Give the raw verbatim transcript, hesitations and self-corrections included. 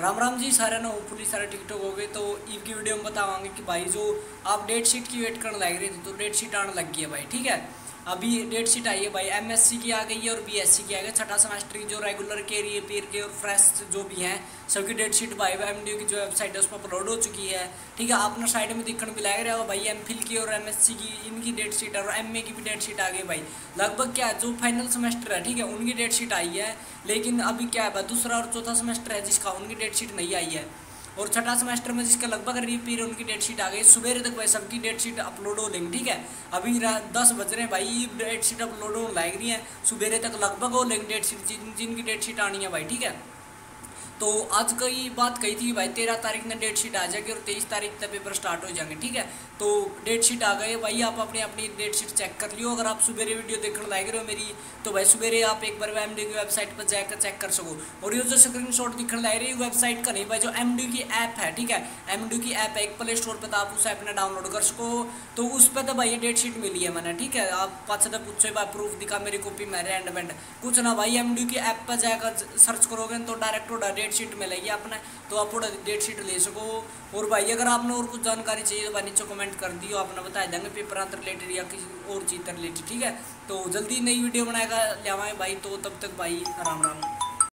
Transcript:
राम राम जी सारे ना होपफुली सारे ठीक ठाक हो गए। तो ईव की वीडियो में बतावांगे कि भाई जो आप डेट शीट की वेट करने लग रहे थे तो डेट शीट आने लग गई है भाई। ठीक है, अभी डेट शीट आई है भाई, एमएससी की आ गई है और बीएससी की आ गई। छठा सेमेस्टर की जो रेगुलर के रिपेयर के और फ्रेश जो भी हैं सबकी डेट शीट भाई एमडीयू की जो वेबसाइट है उसमें अपलोड हो चुकी है। ठीक है, अपना साइड में दिखने भी लग रहा है भाई एमफिल की और एमएससी की इनकी डेट शीट और एमए की भी डेट शीट आ गई भाई। लगभग क्या जो फाइनल सेमेस्टर है ठीक है उनकी डेट शीट आई है, लेकिन अभी क्या है दूसरा और चौथा सेमेस्टर है जिसका उनकी डेट शीट नहीं आई है, और छठा सेमेस्टर में जिसका लगभग रिपेयर उनकी डेट शीट आ गई। सुबह तक भाई सबकी डेट शीट अपलोड हो लेंगी। ठीक है, अभी दस बज रहे हैं भाई, डेट शीट अपलोड होने लग रही है, सुबह तक लगभग हो लेंगी डेट शीट जिन जिनकी डेट शीट आनी है भाई। ठीक है, तो आज कई बात कही थी भाई तेरह तारीख ने डेट शीट आ जाएगी और तेईस तारीख तक पेपर स्टार्ट हो जाएंगे। ठीक है, तो डेट शीट आ गए भाई, आप अपनी अपनी डेट शीट चेक कर लियो। अगर आप सुबेरे वीडियो देखने लायक रहे हो मेरी तो भाई सुबेरे आप एक बार एमडी की वेबसाइट पर जाकर चेक कर सको। और ये जो स्क्रीन शॉट दिखने लायक रही है वेबसाइट का नहीं भाई, जो एमडी की ऐप है। ठीक है, एमडी की ऐप है एक प्ले स्टोर पर, तो आप उस ऐप ने डाउनलोड कर सको। तो उस पर तो भाई ये डेट शीट मिली है मैंने। ठीक है, आप पाँच तक पूछो भाई प्रूफ दिखा मेरी कॉपी मेरे हैंड बैंड कुछ ना भाई, एमडी की ऐप पर जाकर सर्च करोगे तो डायरेक्ट और डेट शीट मिलेगी आपने, तो आप पूरा डेट शीट ले सको। और भाई अगर आपने और कुछ जानकारी चाहिए तो भाई नीचे कमेंट कर दियो, आपने बता देंगे पेपर आंतर रिलेटेड या किसी और चीज रिलेटेड। ठीक है, तो जल्दी नई वीडियो बनाएगा लियावाएँ भाई, तो तब तक भाई राम राम।